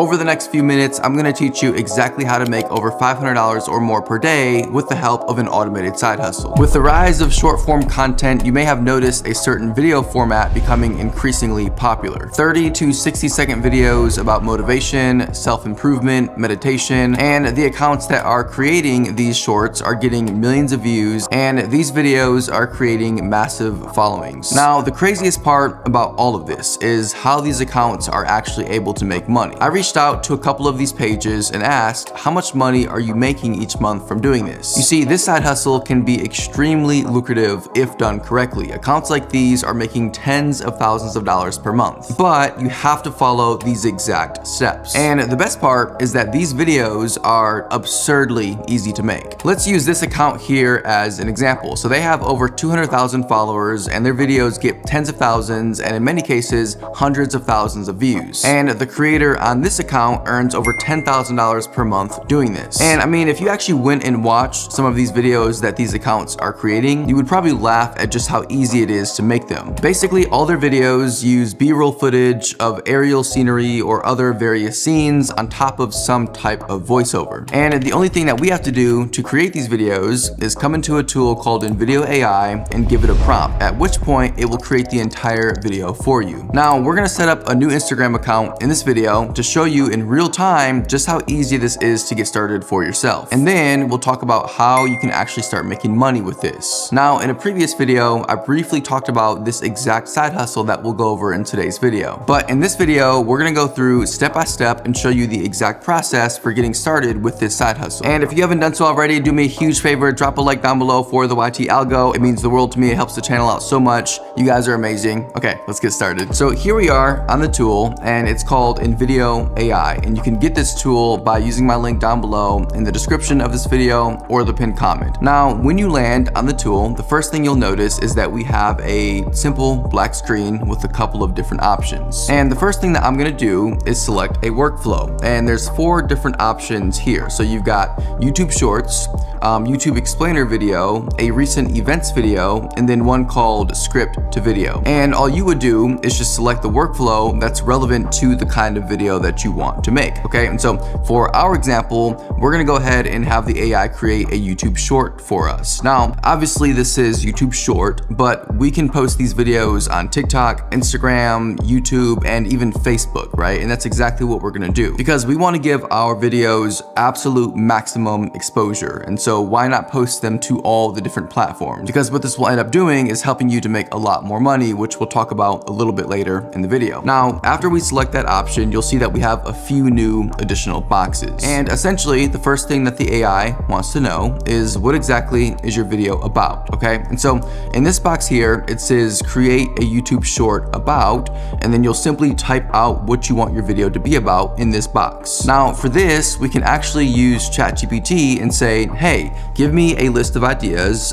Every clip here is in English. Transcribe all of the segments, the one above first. Over the next few minutes, I'm gonna teach you exactly how to make over $500 or more per day with the help of an automated side hustle. With the rise of short form content, you may have noticed a certain video format becoming increasingly popular. 30 to 60-second videos about motivation, self-improvement, meditation, and the accounts that are creating these shorts are getting millions of views, and these videos are creating massive followings. Now, the craziest part about all of this is how these accounts are actually able to make money. I reached out to a couple of these pages and asked, how much money are you making each month from doing this? You see, this side hustle can be extremely lucrative if done correctly. Accounts like these are making tens of thousands of dollars per month, but you have to follow these exact steps. And the best part is that these videos are absurdly easy to make. Let's use this account here as an example. So they have over 200,000 followers and their videos get tens of thousands and in many cases, hundreds of thousands of views. And the creator on this account earns over $10,000 per month doing this. And I mean, if you actually went and watched some of these videos that these accounts are creating, you would probably laugh at just how easy it is to make them. Basically, all their videos use B-roll footage of aerial scenery or other various scenes on top of some type of voiceover. And the only thing that we have to do to create these videos is come into a tool called InVideo AI and give it a prompt, at which point it will create the entire video for you. Now, we're gonna set up a new Instagram account in this video to show you in real time just how easy this is to get started for yourself. And then we'll talk about how you can actually start making money with this. Now, in a previous video, I briefly talked about this exact side hustle that we'll go over in today's video. But in this video, we're gonna go through step by step and show you the exact process for getting started with this side hustle. And if you haven't done so already, do me a huge favor, drop a like down below for the YT algo. It means the world to me, it helps the channel out so much. You guys are amazing. Okay, let's get started. So here we are on the tool and it's called InVideo AI. And you can get this tool by using my link down below in the description of this video or the pinned comment. Now, when you land on the tool, the first thing you'll notice is that we have a simple black screen with a couple of different options. And the first thing that I'm gonna do is select a workflow. And there's four different options here. So you've got YouTube Shorts, YouTube Explainer video, a recent events video, and then one called Script to Video. And all you would do is just select the workflow that's relevant to the kind of video that you want to make, okay? And so for our example, we're gonna go ahead and have the AI create a YouTube short for us. Now, obviously this is YouTube short, but we can post these videos on TikTok, Instagram, YouTube, and even Facebook, right? And that's exactly what we're gonna do because we wanna give our videos absolute maximum exposure. And so why not post them to all the different platforms? Because what this will end up doing is helping you to make a lot more money, which we'll talk about a little bit later in the video. Now, after we select that option, you'll see that we have a few new additional boxes. And essentially, the first thing that the AI wants to know is what exactly is your video about, okay? And so in this box here, it says create a YouTube short about, and then you'll simply type out what you want your video to be about in this box. Now, for this, we can actually use ChatGPT and say, hey, give me a list of ideas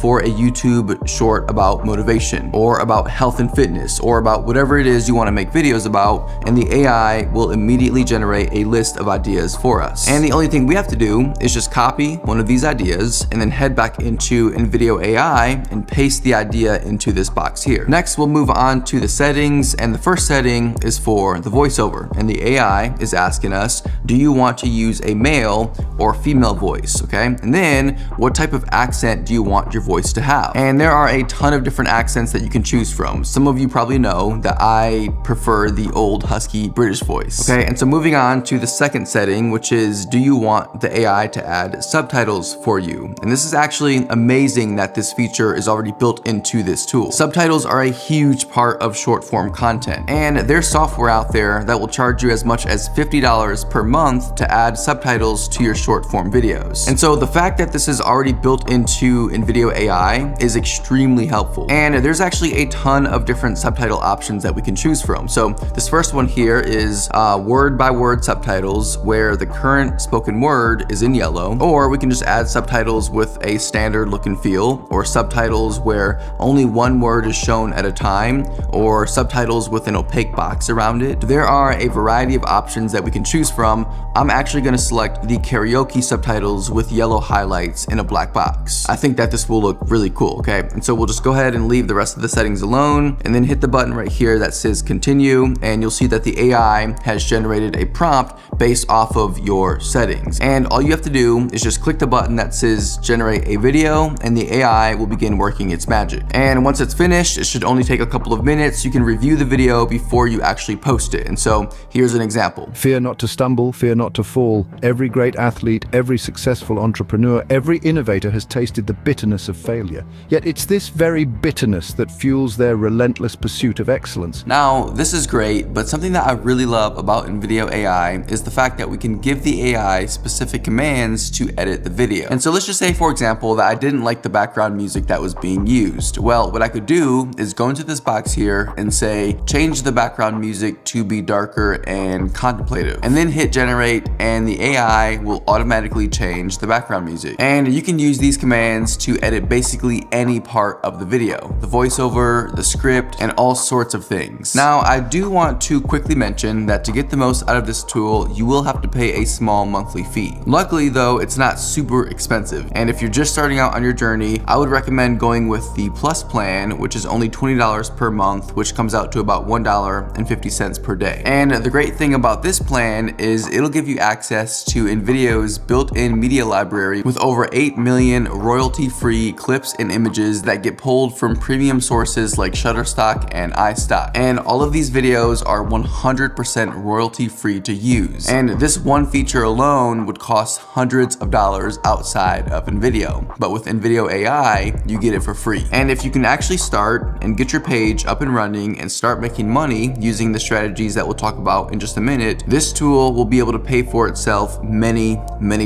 for a YouTube short about motivation or about health and fitness or about whatever it is you want to make videos about, and the AI will immediately generate a list of ideas for us. And the only thing we have to do is just copy one of these ideas and then head back into InVideo AI and paste the idea into this box here. Next, we'll move on to the settings, and the first setting is for the voiceover, and the AI is asking us, do you want to use a male or female voice? Okay, and then what type of accent do you want your voice to have? And there are a ton of different accents that you can choose from. Some of you probably know that I prefer the old husky British voice. Okay, and so moving on to the second setting, which is, do you want the AI to add subtitles for you? And this is actually amazing that this feature is already built into this tool. Subtitles are a huge part of short form content, and there's software out there that will charge you as much as $50 per month to add subtitles to your short form videos. And so the fact that this is already built into InVideo AI is extremely helpful. And there's actually a ton of different subtitle options that we can choose from. So this first one here is word-by-word subtitles where the current spoken word is in yellow, or we can just add subtitles with a standard look and feel, or subtitles where only one word is shown at a time, or subtitles with an opaque box around it. There are a variety of options that we can choose from. I'm actually gonna select the karaoke subtitles with yellow highlights in a black box. I think that this will look really cool, okay? And so we'll just go ahead and leave the rest of the settings alone and then hit the button right here that says continue, and you'll see that the AI has has generated a prompt based off of your settings. And all you have to do is just click the button that says generate a video, and the AI will begin working its magic. And once it's finished, it should only take a couple of minutes. You can review the video before you actually post it. And so here's an example. Fear not to stumble, fear not to fall. Every great athlete, every successful entrepreneur, every innovator has tasted the bitterness of failure. Yet it's this very bitterness that fuels their relentless pursuit of excellence. Now, this is great, but something that I really love about InVideo AI is the fact that we can give the AI specific commands to edit the video. And so let's just say, for example, that I didn't like the background music that was being used. Well, what I could do is go into this box here and say, change the background music to be darker and contemplative, and then hit generate, and the AI will automatically change the background music. And you can use these commands to edit basically any part of the video, the voiceover, the script, and all sorts of things. Now, I do want to quickly mention that to get the most out of this tool, you will have to pay a small monthly fee. Luckily though, it's not super expensive. And if you're just starting out on your journey, I would recommend going with the Plus plan, which is only $20 per month, which comes out to about $1.50 per day. And the great thing about this plan is it'll give you access to InVideo's built-in media library with over 8 million royalty-free clips and images that get pulled from premium sources like Shutterstock and iStock. And all of these videos are 100% royalty-free to use. And this one feature alone would cost hundreds of dollars outside of InVideo. But with InVideo AI, you get it for free. And if you can actually start and get your page up and running and start making money using the strategies that we'll talk about in just a minute, this tool will be able to pay for itself many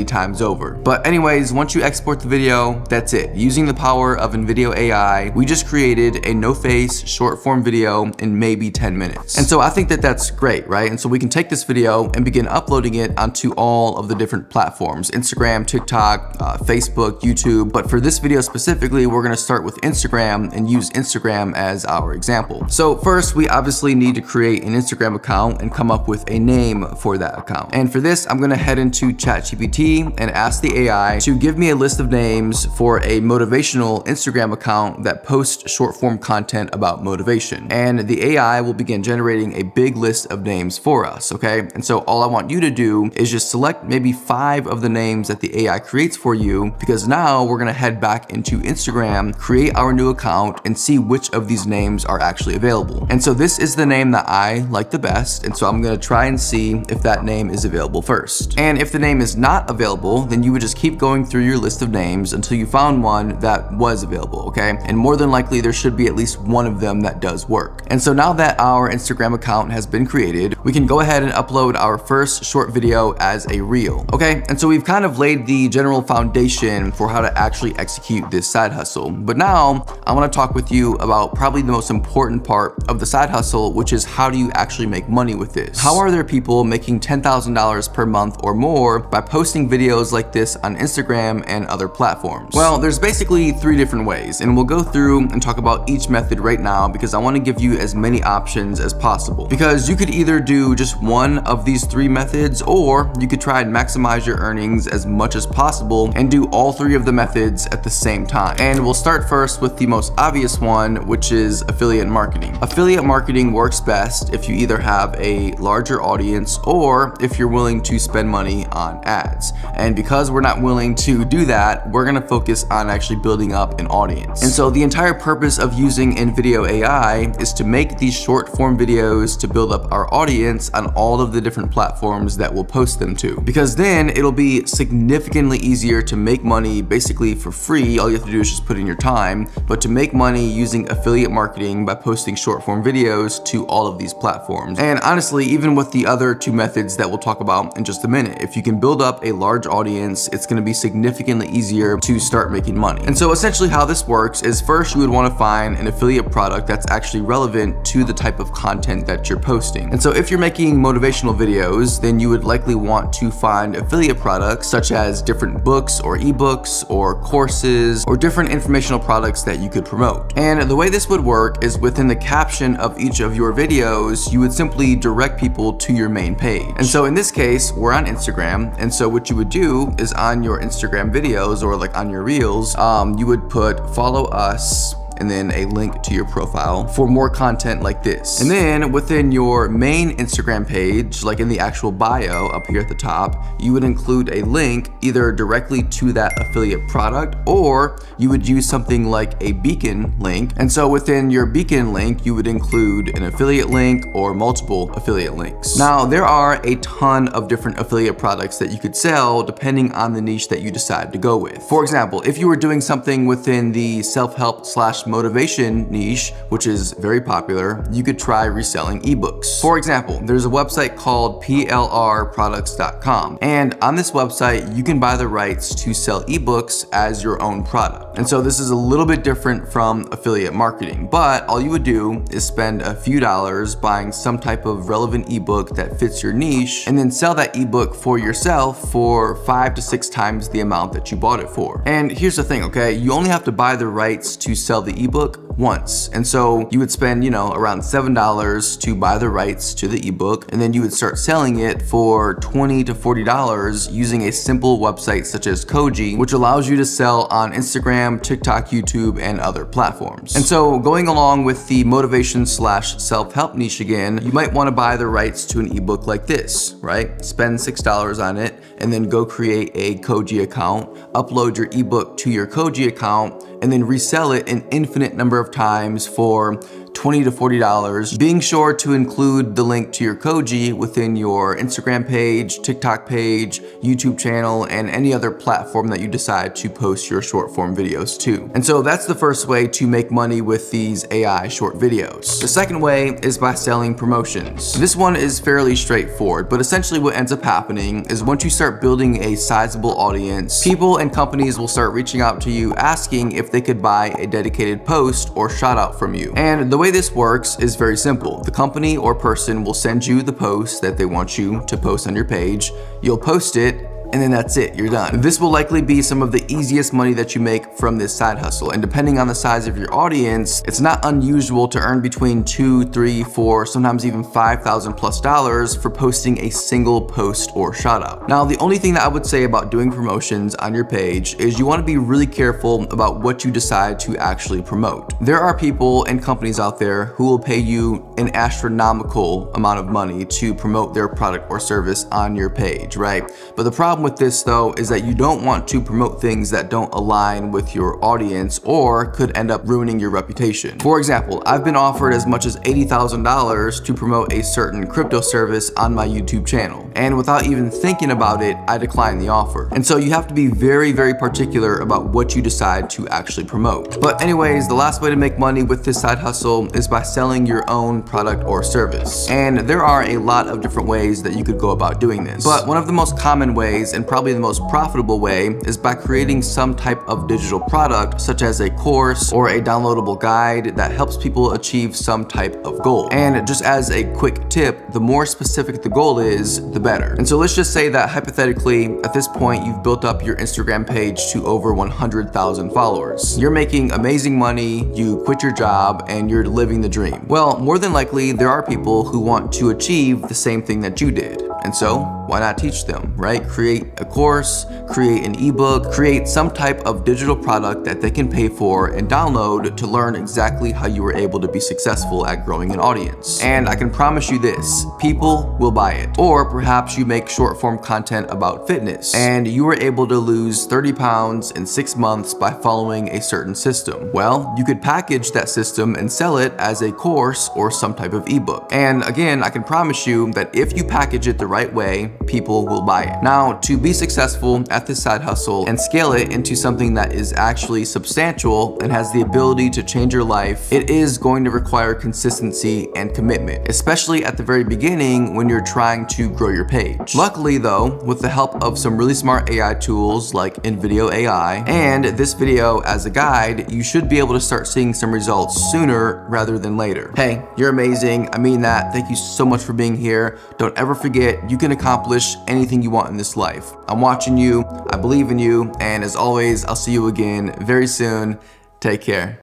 times over. But anyways, once you export the video, that's it. Using the power of InVideo AI, we just created a no-face short form video in maybe 10 minutes. And so I think that that's great, right? And so we can take this video and begin uploading it onto all of the different platforms, Instagram, TikTok, Facebook, YouTube. But for this video specifically, we're gonna start with Instagram and use Instagram as our example. So first, we obviously need to create an Instagram account and come up with a name for that account. And for this, I'm gonna head into ChatGPT and ask the AI to give me a list of names for a motivational Instagram account that posts short form content about motivation. And the AI will begin generating a big list of names for us, okay? And so all I want you to do is just select maybe 5 of the names that the AI creates for you, because now we're gonna head back into Instagram, create our new account, and see which of these names are actually available. And so this is the name that I like the best, and so I'm gonna try and see if that name is available first. And if the name is not available, then you would just keep going through your list of names until you found one that was available, okay? And more than likely, there should be at least one of them that does work. And so now that our Instagram account has been created, we can go ahead and upload our first short video as a reel, okay? And so we've kind of laid the general foundation for how to actually execute this side hustle. But now I want to talk with you about probably the most important part of the side hustle, which is how do you actually make money with this? How are there people making $10,000 per month or more by posting videos like this on Instagram and other platforms? Well, there's basically 3 different ways, and we'll go through and talk about each method right now because I want to give you as many options as possible. Because you could either do just one of these 3 methods, or you could try and maximize your earnings as much as possible and do all 3 of the methods at the same time. And we'll start first with the most obvious one, which is affiliate marketing. Affiliate marketing works best if you either have a larger audience or if you're willing to spend money on ads. And because we're not willing to do that, we're gonna focus on actually building up an audience. And so the entire purpose of using InVideo AI is to make these short form videos to build up our audience on all of the different platforms that we'll post them to, because then it'll be significantly easier to make money basically for free. All you have to do is just put in your time, but to make money using affiliate marketing by posting short form videos to all of these platforms. And honestly, even with the other 2 methods that we'll talk about in just a minute, if you can build up a large audience, it's gonna be significantly easier to start making money. And so essentially how this works is first you would wanna find an affiliate product that's actually relevant to the type of content that you're posting. And so if you're making motivational videos, then you would likely want to find affiliate products such as different books or ebooks or courses or different informational products that you could promote. And the way this would work is within the caption of each of your videos, you would simply direct people to your main page. And so in this case, we're on Instagram. And so what you would do is on your Instagram videos or like on your reels, you would put follow us, and then a link to your profile for more content like this. And then within your main Instagram page, like in the actual bio up here at the top, you would include a link either directly to that affiliate product, or you would use something like a beacon link. And so within your beacon link, you would include an affiliate link or multiple affiliate links. Now, there are a ton of different affiliate products that you could sell depending on the niche that you decide to go with. For example, if you were doing something within the self-help / motivation niche, which is very popular, you could try reselling ebooks. For example, there's a website called plrproducts.com, and on this website, you can buy the rights to sell ebooks as your own product. And so this is a little bit different from affiliate marketing, but all you would do is spend a few dollars buying some type of relevant ebook that fits your niche, and then sell that ebook for yourself for 5 to 6 times the amount that you bought it for. And here's the thing, okay? You only have to buy the rights to sell the ebook once. And so you would spend, around $7 to buy the rights to the ebook, and then you would start selling it for $20 to $40 using a simple website such as Koji, which allows you to sell on Instagram, TikTok, YouTube, and other platforms. And so going along with the motivation / self-help niche again, you might want to buy the rights to an ebook like this, right? Spend $6 on it, and then go create a Koji account, upload your ebook to your Koji account, and then resell it an infinite number of times for $20 to $40, being sure to include the link to your Koji within your Instagram page, TikTok page, YouTube channel, and any other platform that you decide to post your short form videos to. And so that's the first way to make money with these AI short videos. The second way is by selling promotions. This one is fairly straightforward, but essentially what ends up happening is once you start building a sizable audience, people and companies will start reaching out to you asking if they could buy a dedicated post or shout out from you. And the way this works is very simple. The company or person will send you the post that they want you to post on your page. You'll post it, and then that's it, you're done. This will likely be some of the easiest money that you make from this side hustle. And depending on the size of your audience, it's not unusual to earn between $2, $3, $4, sometimes even $5,000+ for posting a single post or shout out. Now, the only thing that I would say about doing promotions on your page is you wanna be really careful about what you decide to actually promote. There are people and companies out there who will pay you an astronomical amount of money to promote their product or service on your page, right? But the problem with this though is that you don't want to promote things that don't align with your audience or could end up ruining your reputation. For example, I've been offered as much as $80,000 to promote a certain crypto service on my YouTube channel. And without even thinking about it, I declined the offer. And so you have to be very, very particular about what you decide to actually promote. But anyways, the last way to make money with this side hustle is by selling your own product or service. And there are a lot of different ways that you could go about doing this. But one of the most common ways, and probably the most profitable way, is by creating some type of digital product such as a course or a downloadable guide that helps people achieve some type of goal. And just as a quick tip, the more specific the goal is, the better. And so let's just say that hypothetically, at this point, you've built up your Instagram page to over 100,000 followers. You're making amazing money, you quit your job, and you're living the dream. Well, more than likely, there are people who want to achieve the same thing that you did. And so why not teach them, right? Create a course, create an ebook, create some type of digital product that they can pay for and download to learn exactly how you were able to be successful at growing an audience. And I can promise you this, people will buy it. Or perhaps you make short form content about fitness and you were able to lose 30 pounds in 6 months by following a certain system. Well, you could package that system and sell it as a course or some type of ebook. And again, I can promise you that if you package it the right way, people will buy it. Now, to be successful at this side hustle and scale it into something that is actually substantial and has the ability to change your life, it is going to require consistency and commitment, especially at the very beginning when you're trying to grow your page. Luckily though, with the help of some really smart AI tools like InVideo AI and this video as a guide, you should be able to start seeing some results sooner rather than later. Hey, you're amazing. I mean that. Thank you so much for being here. Don't ever forget, you can accomplish anything you want in this life. I'm watching you, I believe in you, and as always, I'll see you again very soon. Take care.